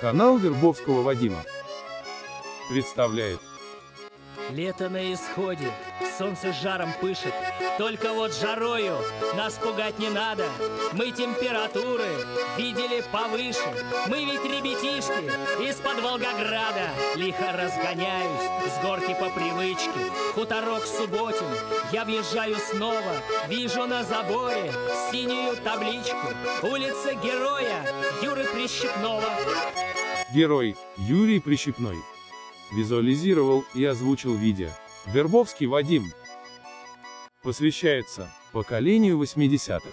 Канал Вербовского Вадима представляет. Лето на исходе, солнце жаром пышет, только вот жарою нас пугать не надо. Мы температуры видели повыше, мы ведь ребятишки из-под Волгограда. Лихо разгоняюсь с горки по привычке, хуторок Субботин, я въезжаю снова. Вижу на заборе синюю табличку: улица героя Юры Прищепного. Герой Юрий Прищепной. Визуализировал и озвучил видео Вербовский Вадим. Посвящается поколению 80-х.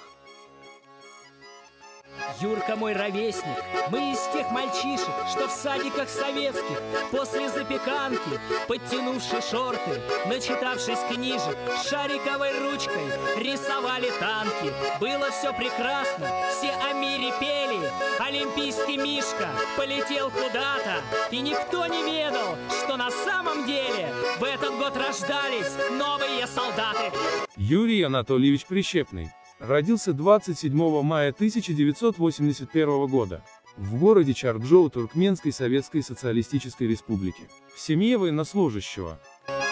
Юрка мой ровесник, мы из тех мальчишек, что в садиках советских, после запеканки, подтянувши шорты, начитавшись книжек, шариковой ручкой рисовали танки. Было все прекрасно, все о мире пели, олимпийский мишка полетел куда-то, и никто не ведал, что на самом деле в этот год рождались новые солдаты. Юрий Анатольевич Прищепный родился 27 мая 1981 года в городе Чарджоу Туркменской Советской Социалистической Республики в семье военнослужащего.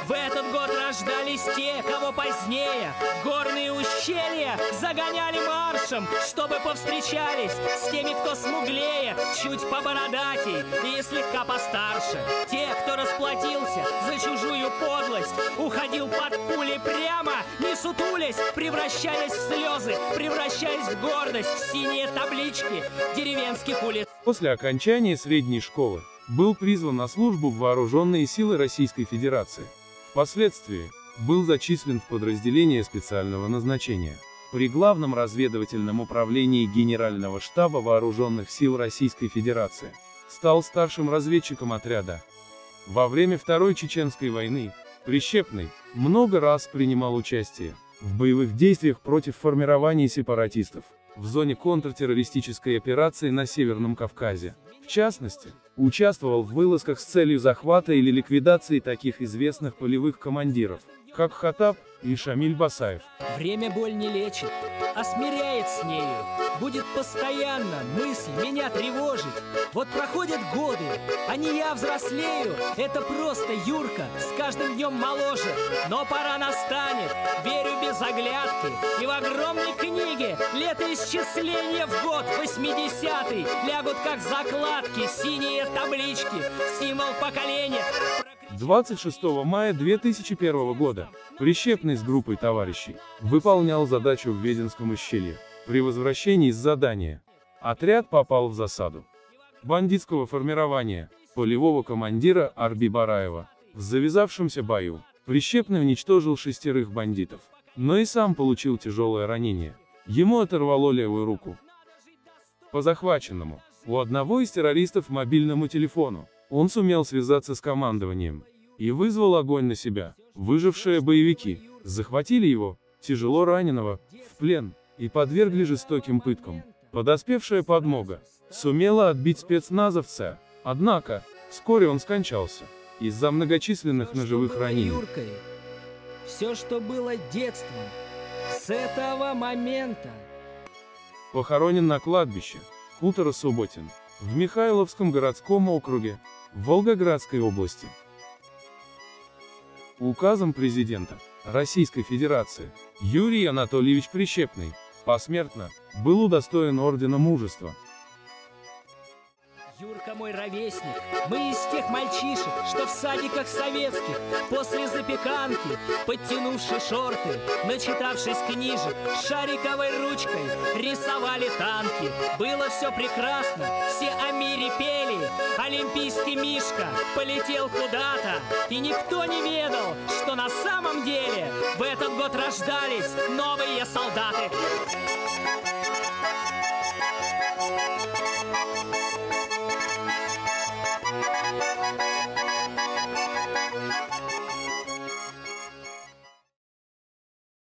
В этот год рождались те, кого позднее в горные ущелья загоняли маршем, чтобы повстречались с теми, кто смуглее, чуть побородатей и слегка постарше. Те, кто расплатился за чужую подлость, уходил под пули прямо, не сутулясь, превращались в слезы, превращались в гордость, в синие таблички деревенских улиц. После окончания средней школы был призван на службу в Вооруженные силы Российской Федерации. Впоследствии был зачислен в подразделение специального назначения при Главном разведывательном управлении Генерального штаба Вооруженных сил Российской Федерации. Стал старшим разведчиком отряда. Во время Второй Чеченской войны Прищепный много раз принимал участие в боевых действиях против формирования сепаратистов в зоне контртеррористической операции на Северном Кавказе. В частности, участвовал в вылазках с целью захвата или ликвидации таких известных полевых командиров, как Хатаб и Шамиль Басаев. Время боль не лечит, а смиряет с нею. Будет постоянно мысль меня тревожить. Вот проходят годы, а не я взрослею. Это просто Юрка, с каждым днем моложе. Но пора настанет, верю без оглядки. И в огромной книге летоисчисления в год 80-й лягут как закладки синие таблички, символ поколения. 26 мая 2001 года Прищепный с группой товарищей выполнял задачу в Веденском ущелье. При возвращении с задания отряд попал в засаду бандитского формирования полевого командира Арби Бараева. В завязавшемся бою Прищепный уничтожил 6 бандитов, но и сам получил тяжелое ранение. Ему оторвало левую руку. По захваченному у одного из террористов мобильному телефону он сумел связаться с командованием и вызвал огонь на себя. Выжившие боевики захватили его, тяжело раненого, в плен и подвергли жестоким пыткам. Подоспевшая подмога сумела отбить спецназовца, однако вскоре он скончался из-за многочисленных ножевых ранений. Юркой, все, что было детством, с этого момента. Похоронен на кладбище хутора Субботин в Михайловском городском округе Волгоградской области. Указом президента Российской Федерации Юрий Анатольевич Прищепный посмертно был удостоен Ордена Мужества. Юрка мой ровесник, мы из тех мальчишек, что в садиках советских, после запеканки, подтянувши шорты, начитавшись книжек, шариковой ручкой рисовали танки. Было все прекрасно, все о мире пели, олимпийский мишка полетел куда-то, и никто не ведал, что на самом деле в этот год рождались новые солдаты.